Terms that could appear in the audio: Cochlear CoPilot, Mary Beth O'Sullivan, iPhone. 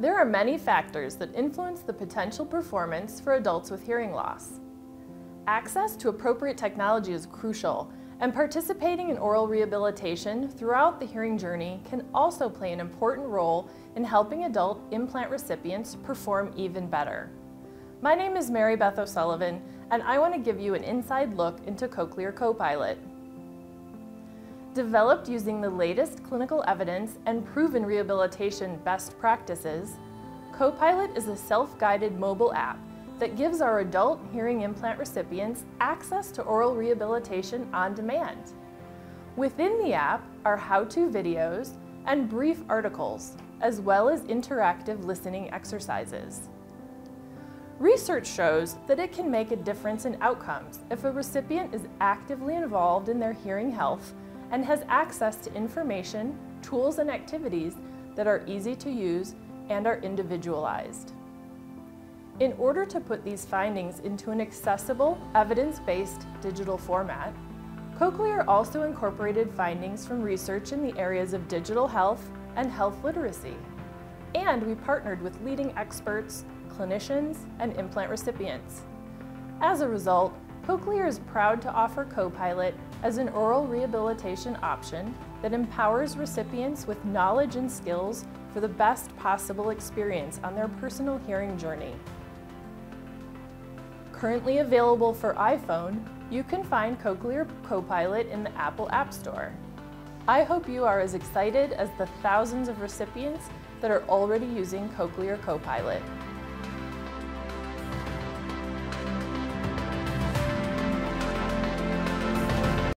There are many factors that influence the potential performance for adults with hearing loss. Access to appropriate technology is crucial, and participating in oral rehabilitation throughout the hearing journey can also play an important role in helping adult implant recipients perform even better. My name is Mary Beth O'Sullivan, and I want to give you an inside look into Cochlear CoPilot. Developed using the latest clinical evidence and proven rehabilitation best practices, CoPilot is a self-guided mobile app that gives our adult hearing implant recipients access to oral rehabilitation on demand. Within the app are how-to videos and brief articles, as well as interactive listening exercises. Research shows that it can make a difference in outcomes if a recipient is actively involved in their hearing health and has access to information, tools, and activities that are easy to use and are individualized. In order to put these findings into an accessible, evidence-based digital format, Cochlear also incorporated findings from research in the areas of digital health and health literacy. And we partnered with leading experts, clinicians, and implant recipients. As a result, Cochlear is proud to offer CoPilot as an oral rehabilitation option that empowers recipients with knowledge and skills for the best possible experience on their personal hearing journey. Currently available for iPhone, you can find Cochlear CoPilot in the Apple App Store. I hope you are as excited as the thousands of recipients that are already using Cochlear CoPilot.